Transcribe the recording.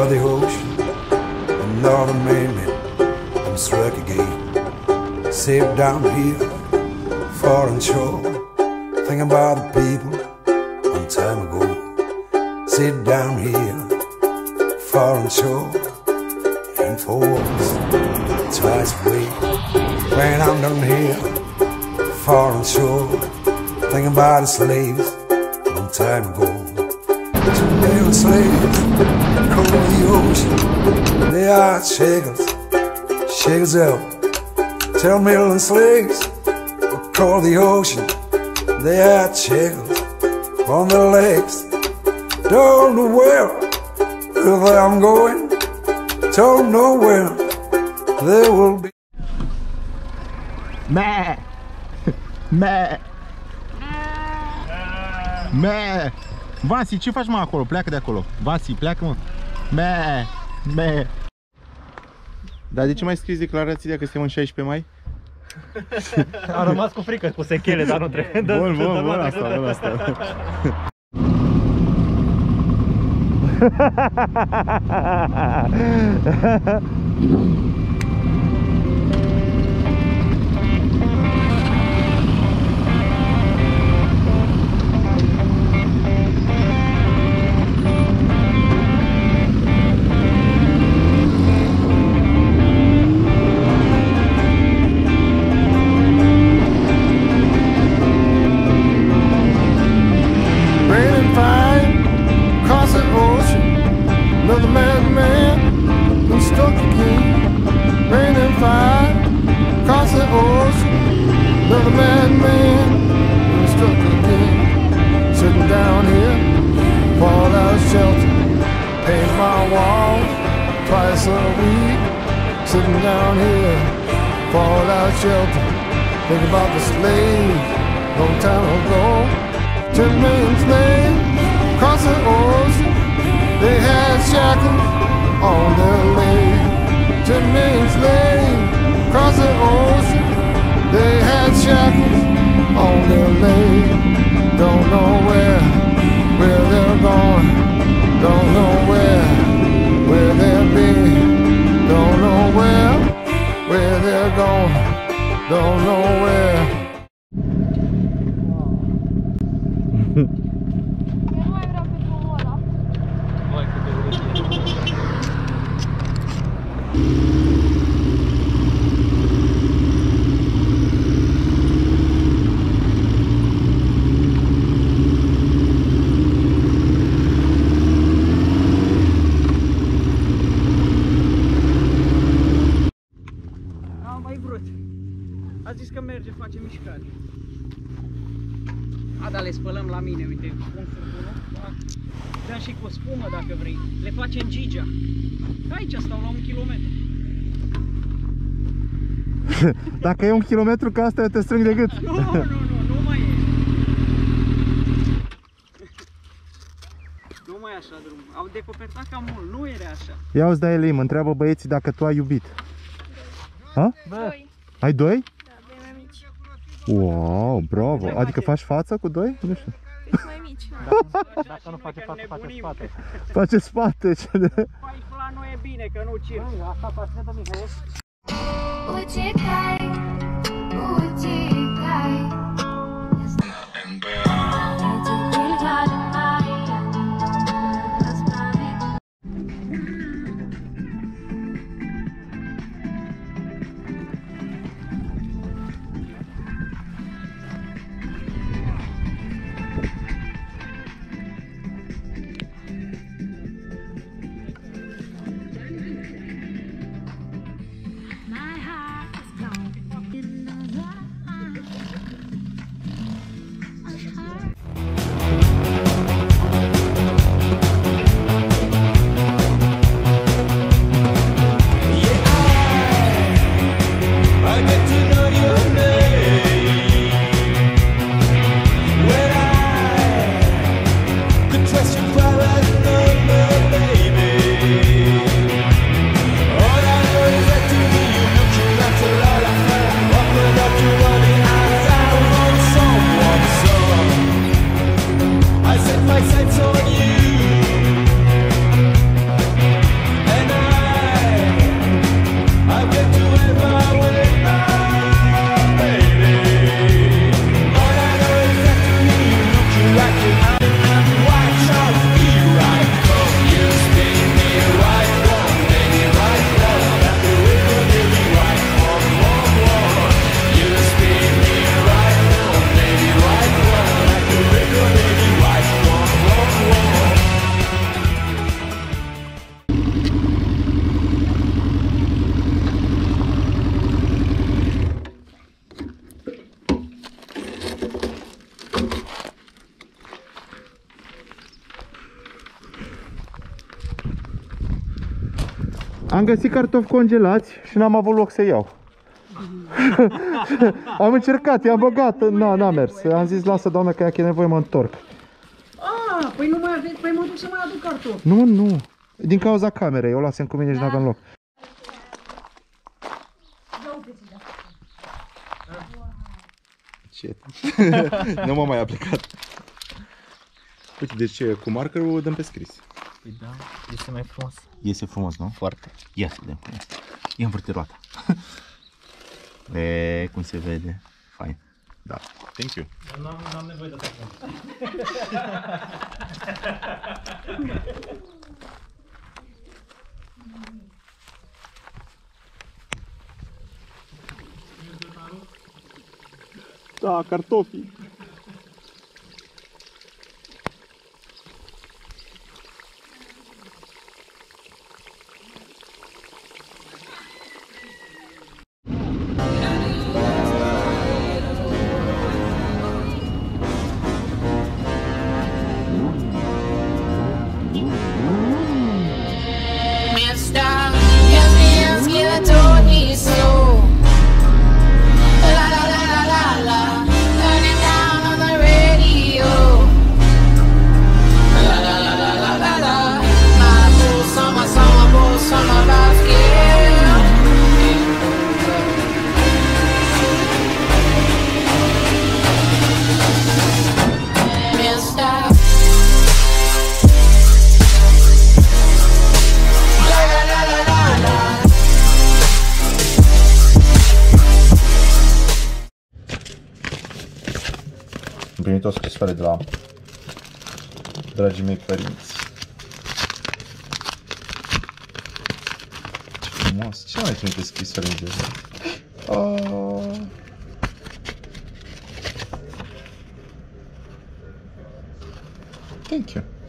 over the ocean, another minute, I'm struck again. Safe down here, foreign shore, thinking about the people long time ago. Sit down here, foreign shore, and for once, twice away. When I'm down here, foreign shore, thinking about the slaves long time ago. Little slaves, come to the ocean, they are shakers, shakers out. Tell me little slaves, call the ocean, they are shakers on their legs. Don't know where if I'm going, don't know where they will be. Meh, meh, meh. Vasi, ce faci, mă, acolo? Pleacă de acolo. Vasi, pleacă, mă. Meh, meh. Dar de ce mai scris declarații dacă suntem în 16 mai? A rămas cu frică, cu sechele, dar nu trebuie. Bun, asta, bun, asta. Sitting down here, fallout shelter, think about the slaves, long time ago. 10 million slaves, across the ocean, they had shackles on their legs. 10 million slaves, across the ocean, they had shackles on their legs. Don't know where they're going, don't know where they'll be. Don't know where they're going, don't know where. Eu nu mai vreau pe drumul ăla. Vai, cât de le spălăm la mine, uite, un furtunul, da? Dăm și cu spumă dacă vrei, le facem Gigea. Aici stau la 1 kilometru. Dacă e 1 kilometru, ca asta te strâng de gât. Nu mai e. Nu mai e așa drumul, au decopertat cam mult, nu era așa. Ia uzi, da, Elim, întreabă băieții dacă tu ai iubit. Ha? Doi. Ai doi? Wow, bravo! Adică faci față cu doi? Nu știu. Mai mici. Dacă nu face față, face spate. Face spate, ce de... Aici la noi e bine, că nu circ. Asta pasă de mică, vezi? Ucitai, ucitai. Am găsit cartofi congelați și n-am avut loc să iau. Am încercat, i-am băgat, n-a mers. Am zis, lasă doamne că e nevoie, mă întorc. Ah, păi nu mai aveți, păi mă duc să mai aduc cartofi. Nu, nu, din cauza camerei, o lasem cu mine și n-aveam loc. Ce? Nu m-am mai aplicat. Uite, deci cu markerul dăm pe scris. Păi da, este mai frumos. Este frumos, nu? Foarte. Ia să vedem. Ia învârte roata. E, cum se vede. Fain. Da. Thank you. Eu n-am nevoie de atât. Da, cartofii. Am primit o scrisoare de la dragii mei părinți. Ce frumos! Ce mai trimite scrisoare în jur? Thank you!